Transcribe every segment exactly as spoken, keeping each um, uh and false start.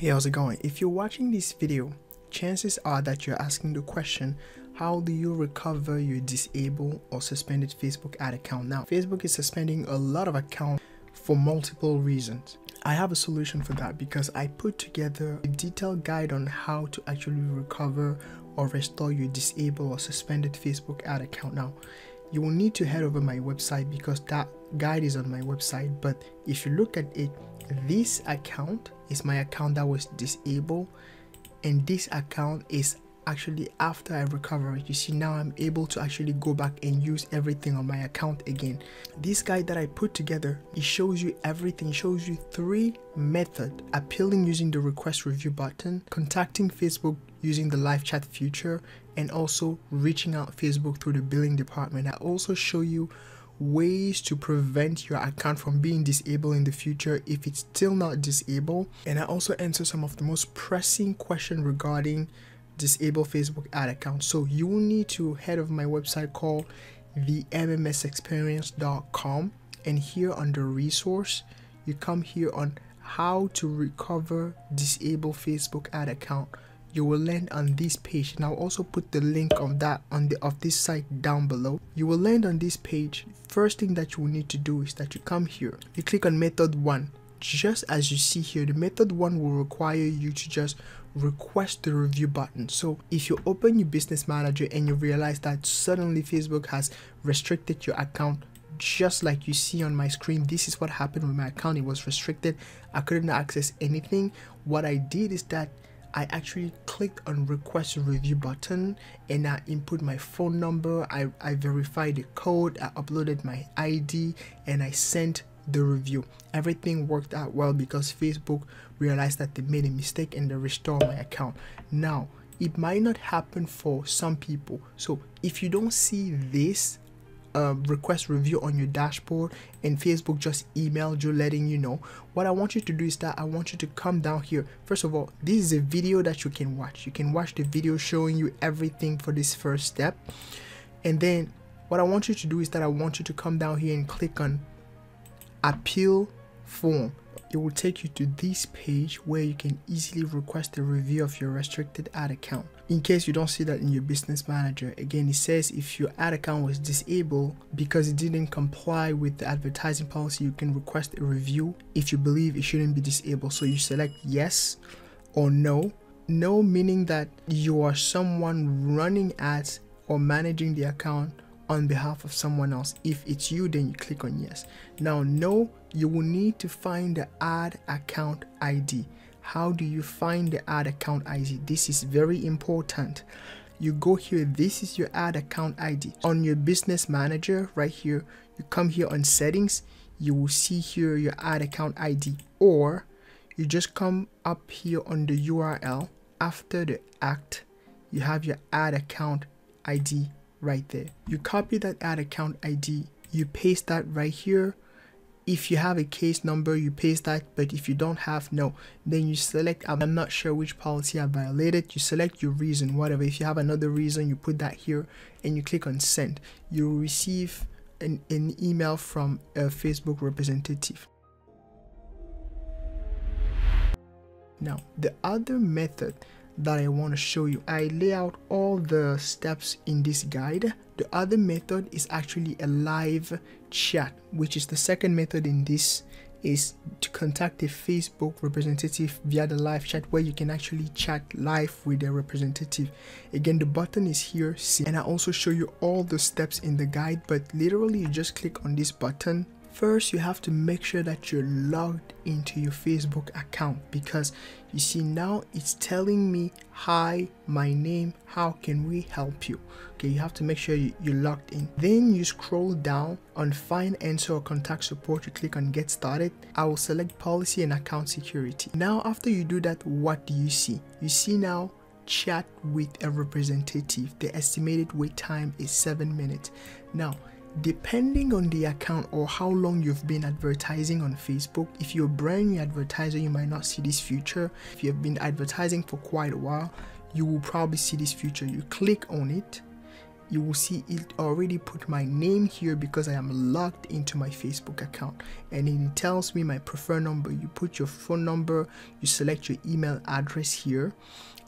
Hey, how's it going? If you're watching this video, chances are that you're asking the question, how do you recover your disabled or suspended Facebook ad account now? Facebook is suspending a lot of accounts for multiple reasons. I have a solution for that because I put together a detailed guide on how to actually recover or restore your disabled or suspended Facebook ad account now. You will need to head over my website because that guide is on my website, but if you look at it, this account is my account that was disabled, and this account is actually after I recover it. You see, now I'm able to actually go back and use everything on my account again. This guide that I put together, it shows you everything. It shows you three methods: appealing using the request review button, contacting Facebook using the live chat feature, and also reaching out Facebook through the billing department. I also show you ways to prevent your account from being disabled in the future if it's still not disabled, and I also answer some of the most pressing questions regarding disabled Facebook ad account. So you will need to head over my website called the m m s experience dot com, and here under resource you come here on how to recover disabled Facebook ad account. You will land on this page, and I'll also put the link of that on the of this site down below. You will land on this page. First thing that you will need to do is that you come here, you click on method one. Just as you see here, the method one will require you to just request the review button. So if you open your business manager and you realize that suddenly Facebook has restricted your account, just like you see on my screen, this is what happened with my account. It was restricted. I couldn't access anything. What I did is that I actually clicked on request review button, and I input my phone number, I, I verified the code, I uploaded my I D, and I sent the review. Everything worked out well because Facebook realized that they made a mistake and they restored my account. Now, it might not happen for some people. So if you don't see this Uh, request review on your dashboard and Facebook just emailed you letting you know, what I want you to do is that I want you to come down here. First of all, this is a video that you can watch. You can watch the video showing you everything for this first step, and then what I want you to do is that I want you to come down here and click on appeal form. It will take you to this page where you can easily request a review of your restricted ad account. In case you don't see that in your business manager, again, it says if your ad account was disabled because it didn't comply with the advertising policy, you can request a review if you believe it shouldn't be disabled. So you select yes or no. No meaning that you are someone running ads or managing the account on behalf of someone else. If it's you, then you click on yes. Now, no, you will need to find the ad account I D. How do you find the ad account I D? This is very important. You go here, this is your ad account I D. On your business manager right here, you come here on settings, you will see here your ad account I D, or you just come up here on the U R L after the act, you have your ad account I D right there. You copy that ad account I D, you paste that right here. If you have a case number, you paste that, but if you don't have, no, then you select I'm not sure which policy I violated. You select your reason, whatever. If you have another reason, you put that here and you click on send. You'll receive an, an email from a Facebook representative. Now, the other method that I want to show you, I lay out all the steps in this guide. The other method is actually a live chat, which is the second method in this, is to contact a Facebook representative via the live chat, where you can actually chat live with a representative. Again, the button is here, see, and I also show you all the steps in the guide, but literally you just click on this button. First, you have to make sure that you're logged into your Facebook account, because you see now it's telling me, hi, my name, how can we help you? Okay, you have to make sure you, you're logged in. Then you scroll down on find answer or contact support, you click on get started. I will select policy and account security. Now, after you do that, what do you see? You see now chat with a representative. The estimated wait time is seven minutes. Now, depending on the account or how long you've been advertising on Facebook, if you're a brand new advertiser, you might not see this feature. If you have been advertising for quite a while, you will probably see this feature. You click on it, you will see it already put my name here because I am logged into my Facebook account, and it tells me my preferred number. You put your phone number, you select your email address here,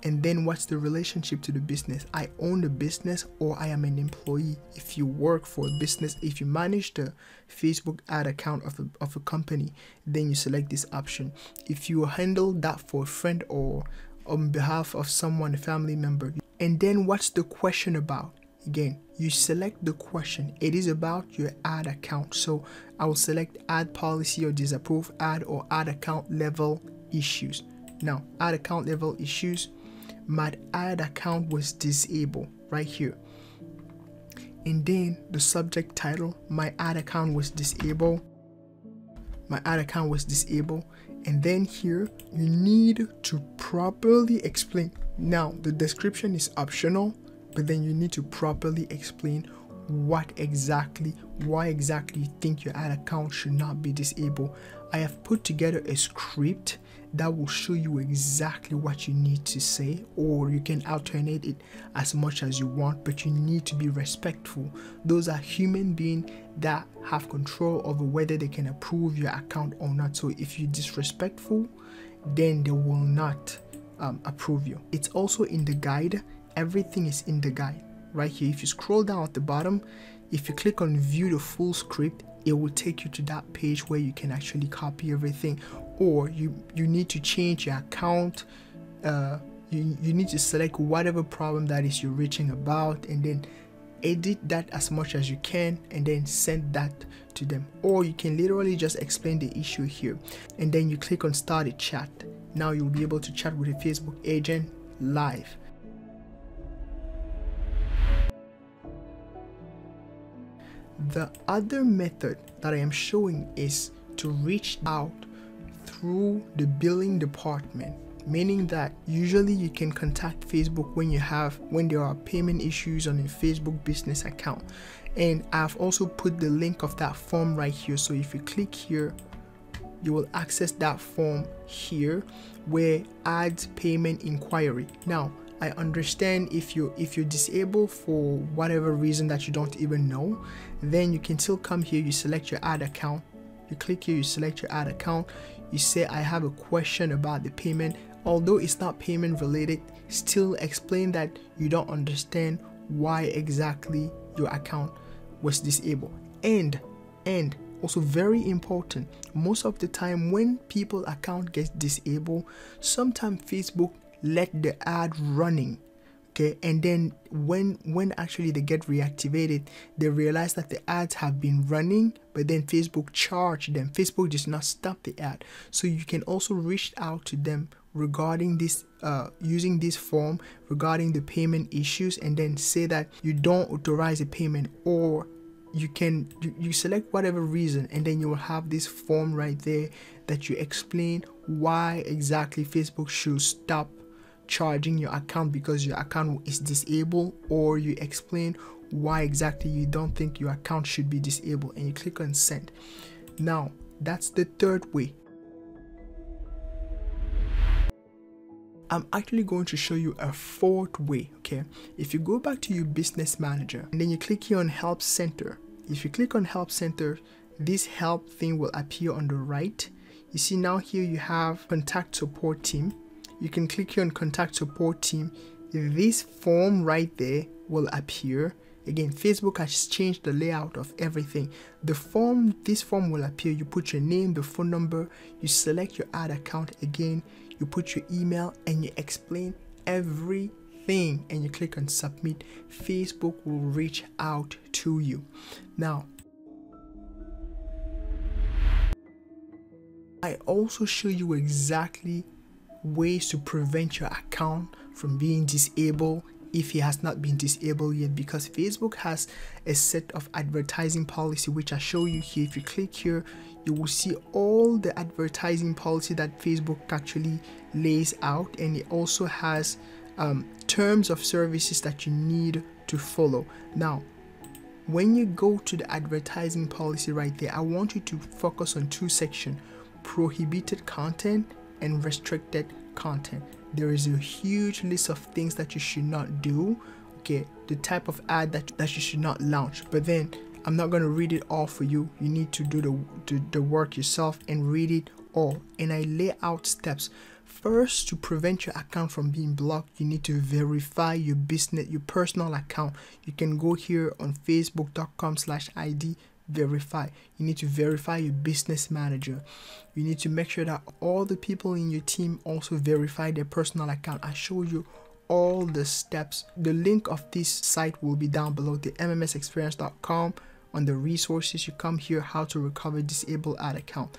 and then what's the relationship to the business. I own the business or I am an employee. If you work for a business, if you manage the Facebook ad account of a, of a company, then you select this option. If you handle that for a friend or on behalf of someone, a family member. And then what's the question about? Again, you select the question. It is about your ad account. So I will select ad policy or disapprove ad or ad account level issues. Now, ad account level issues, my ad account was disabled right here. And then the subject title, my ad account was disabled. My ad account was disabled. And then here, you need to properly explain. Now, the description is optional, but then you need to properly explain what exactly, why exactly you think your ad account should not be disabled. I have put together a script that will show you exactly what you need to say, or you can alternate it as much as you want, but you need to be respectful. Those are human beings that have control over whether they can approve your account or not. So if you're disrespectful, then they will not um, approve you. It's also in the guide. Everything is in the guide right here. If you scroll down at the bottom, if you click on view the full script, it will take you to that page where you can actually copy everything, or you you need to change your account. uh, you, you need to select whatever problem that is you're reaching about, and then edit that as much as you can, and then send that to them. Or you can literally just explain the issue here, and then you click on start a chat. Now you'll be able to chat with a Facebook agent live. The other method that I am showing is to reach out through the billing department, meaning that usually you can contact Facebook when you have when there are payment issues on your Facebook business account. And I've also put the link of that form right here. So if you click here, you will access that form here where adds payment inquiry. Now, I understand if you if you're disabled for whatever reason that you don't even know, then you can still come here. You select your ad account, you click here, you select your ad account, you say I have a question about the payment. Although it's not payment related, still explain that you don't understand why exactly your account was disabled. And and also very important, most of the time when people's account gets disabled, sometimes Facebook let the ad running, okay, and then when when actually they get reactivated, they realize that the ads have been running, but then Facebook charged them. Facebook does not stop the ad. So you can also reach out to them regarding this uh, using this form regarding the payment issues, and then say that you don't authorize a payment, or you can you, you select whatever reason, and then you will have this form right there that you explain why exactly Facebook should stop charging your account because your account is disabled, or you explain why exactly you don't think your account should be disabled, and you click on send. Now that's the third way. I'm actually going to show you a fourth way. Okay, if you go back to your business manager and then you click here on help center, if you click on help center, this help thing will appear on the right. You see now here you have contact support team. You can click here on contact support team. This form right there will appear. Again, Facebook has changed the layout of everything. The form, this form will appear. You put your name, the phone number, you select your ad account again, you put your email, and you explain everything, and you click on submit. Facebook will reach out to you. Now, I also show you exactly ways to prevent your account from being disabled if it has not been disabled yet, because Facebook has a set of advertising policy which I show you here. If you click here, you will see all the advertising policy that Facebook actually lays out, and it also has um, terms of services that you need to follow. Now when you go to the advertising policy right there, I want you to focus on two sections: prohibited content and restricted content. There is a huge list of things that you should not do, okay, the type of ad that, that you should not launch. But then I'm not going to read it all for you. You need to do the, the, the work yourself and read it all. And I lay out steps. First, to prevent your account from being blocked, you need to verify your business, your personal account. You can go here on facebook dot com slash I D. Verify. You need to verify your business manager. You need to make sure that all the people in your team also verify their personal account. I show you all the steps. The link of this site will be down below, the m m s experience dot com. On the resources, you come here, how to recover disabled ad account.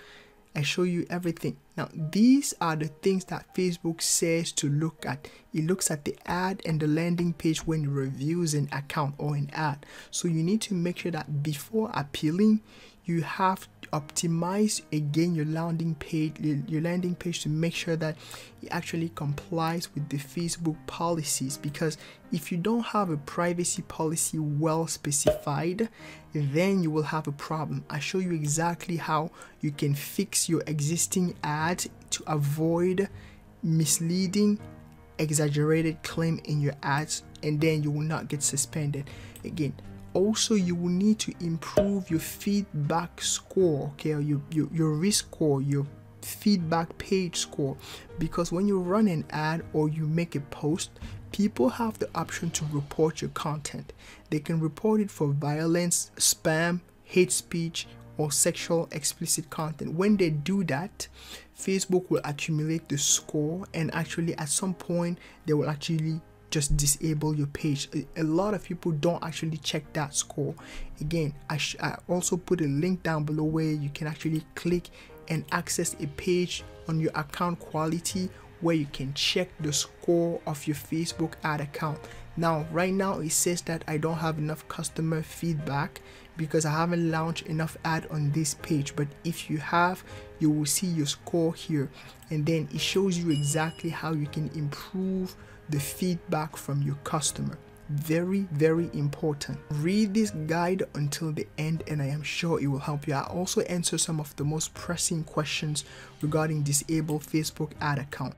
I show you everything. Now, these are the things that Facebook says to look at. It looks at the ad and the landing page when it reviews an account or an ad. So you need to make sure that before appealing, you have optimized again your landing page, your landing page to make sure that it actually complies with the Facebook policies. Because if you don't have a privacy policy well specified, then you will have a problem. I show you exactly how you can fix your existing ad to avoid misleading, exaggerated claim in your ads, and then you will not get suspended again. Also, you will need to improve your feedback score, okay, or your, your, your risk score, your feedback page score, because when you run an ad or you make a post, people have the option to report your content. They can report it for violence, spam, hate speech, or sexual explicit content. When they do that, Facebook will accumulate the score, and actually at some point, they will actually just disable your page. A lot of people don't actually check that score. Again, I, sh I also put a link down below where you can actually click and access a page on your account quality where you can check the score of your Facebook ad account. Now, right now it says that I don't have enough customer feedback because I haven't launched enough ad on this page. But if you have, you will see your score here. And then it shows you exactly how you can improve the feedback from your customer. Very, very important. Read this guide until the end and I am sure it will help you. I also answer some of the most pressing questions regarding disabled Facebook ad account.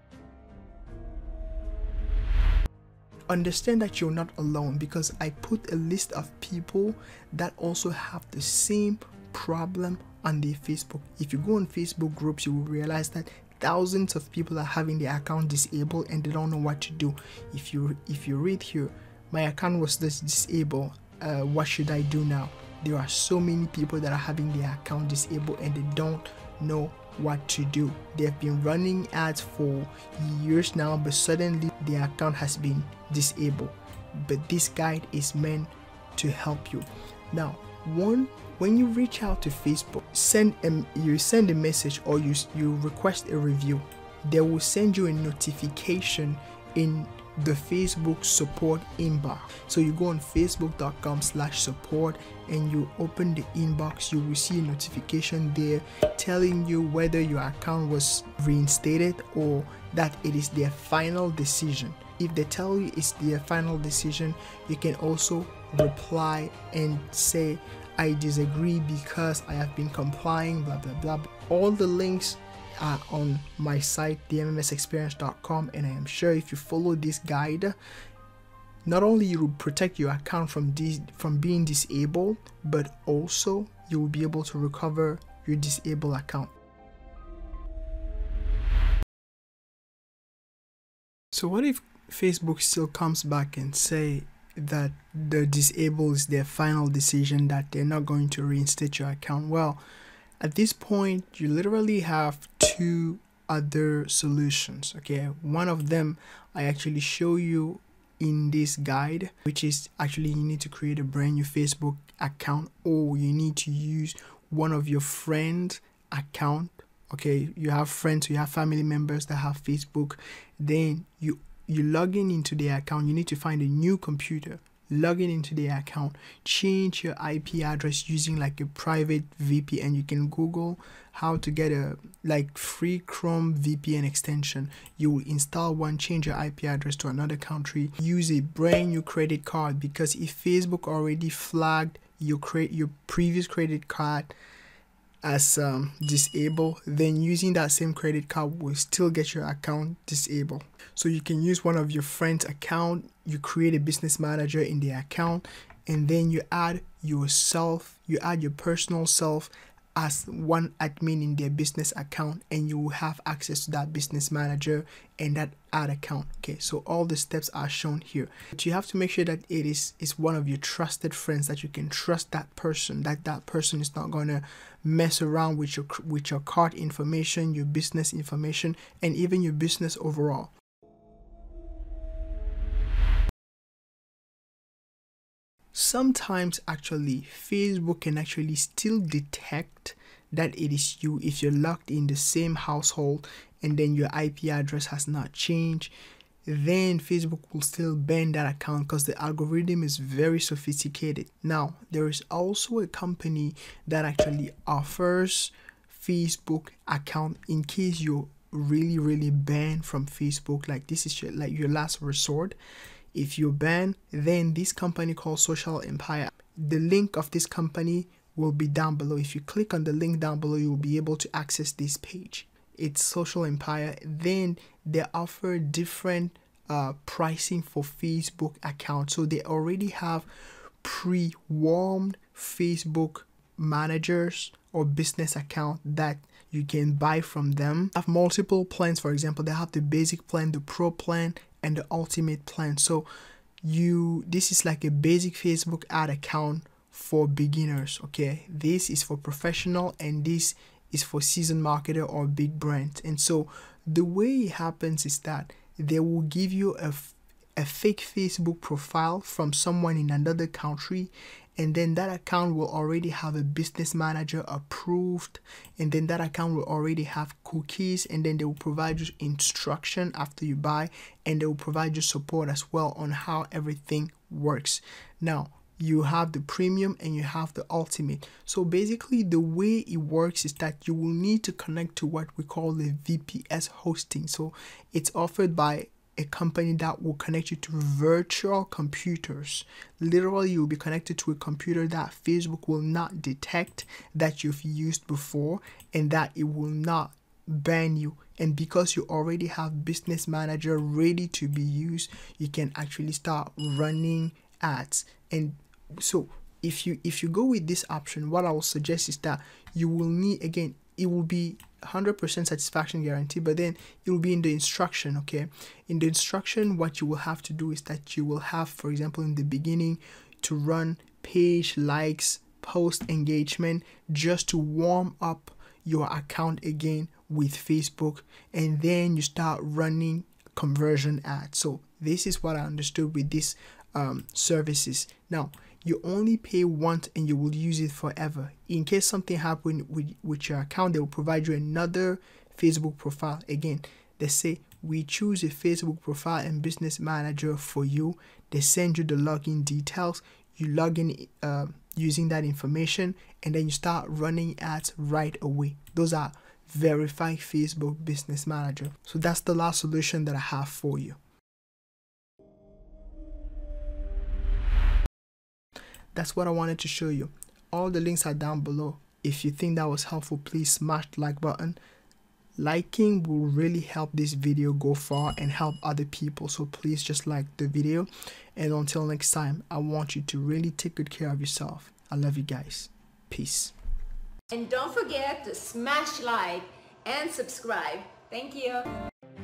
Understand that you're not alone, because I put a list of people that also have the same problem on their Facebook. If you go on Facebook groups, you will realize that thousands of people are having their account disabled and they don't know what to do. If you if you read here, my account was disabled, uh, what should I do now? There are so many people that are having their account disabled and they don't know what to do. They've been running ads for years now, but suddenly their account has been disabled. But this guide is meant to help you. Now, one, when you reach out to Facebook, send a, you send a message or you, you request a review, they will send you a notification in the Facebook Support Inbox. So you go on facebook dot com slash support and you open the inbox. You will see a notification there telling you whether your account was reinstated or that it is their final decision. If they tell you it's their final decision, you can also reply and say, I disagree because I have been complying, blah, blah, blah. All the links are on my site, the m m s experience dot com, and I am sure if you follow this guide, not only you will protect your account from, from being disabled, but also you will be able to recover your disabled account. So what if Facebook still comes back and say that the disabled is their final decision, that they're not going to reinstate your account? Well, at this point, you literally have two other solutions, okay? One of them I actually show you in this guide, which is actually you need to create a brand new Facebook account, or you need to use one of your friends' account, okay? You have friends, you have family members that have Facebook, then you you log in into their account. You need to find a new computer, log in into their account, change your I P address using like a private V P N. You can Google how to get a like free Chrome V P N extension. You will install one, change your I P address to another country, use a brand new credit card, because if Facebook already flagged your, cre your previous credit card as um, disable, then using that same credit card will still get your account disabled. So you can use one of your friend's account, you create a business manager in the account, and then you add yourself, you add your personal self as one admin in their business account, and you will have access to that business manager and that ad account. Okay, so all the steps are shown here, but you have to make sure that it is is one of your trusted friends, that you can trust that person, that that person is not going to mess around with your with your card information, your business information, and even your business overall. Sometimes actually Facebook can actually still detect that it is you if you're locked in the same household and then your I P address has not changed. Then Facebook will still ban that account because the algorithm is very sophisticated. Now there is also a company that actually offers Facebook account in case you're really really banned from Facebook, like this is your, like your last resort. If you ban, then this company called Social Empire, the link of this company will be down below. If you click on the link down below, you'll be able to access this page. It's Social Empire. Then they offer different uh, pricing for Facebook accounts. So they already have pre-warmed Facebook managers or business account that you can buy from them. They have multiple plans. For example, they have the basic plan, the pro plan, and the ultimate plan. So you this is like a basic Facebook ad account for beginners. Okay, this is for professional, and this is for seasoned marketer or big brand. And so the way it happens is that they will give you a, a fake Facebook profile from someone in another country, and then that account will already have a business manager approved, and then that account will already have cookies, and then they will provide you instruction after you buy, and they will provide you support as well on how everything works. Now you have the premium and you have the ultimate. So basically the way it works is that you will need to connect to what we call the V P S hosting. So it's offered by a company that will connect you to virtual computers. Literally, you'll be connected to a computer that Facebook will not detect that you've used before, and that it will not ban you. And because you already have business manager ready to be used, you can actually start running ads. And so if you if you go with this option, what I will suggest is that you will need, again, it will be one hundred percent satisfaction guarantee, but then it will be in the instruction. Okay, in the instruction, what you will have to do is that you will have, for example, in the beginning, to run page likes, post engagement, just to warm up your account again with Facebook, and then you start running conversion ads. So this is what I understood with these um, services. Now you only pay once and you will use it forever. In case something happened with, with your account, they will provide you another Facebook profile. Again, they say, we choose a Facebook profile and business manager for you. They send you the login details. You log in uh, using that information, and then you start running ads right away. Those are verified Facebook business manager. So that's the last solution that I have for you. That's what I wanted to show you. All the links are down below. If you think that was helpful, please smash the like button. Liking will really help this video go far and help other people. So please just like the video. And until next time, I want you to really take good care of yourself. I love you guys. Peace. And don't forget to smash like and subscribe. Thank you.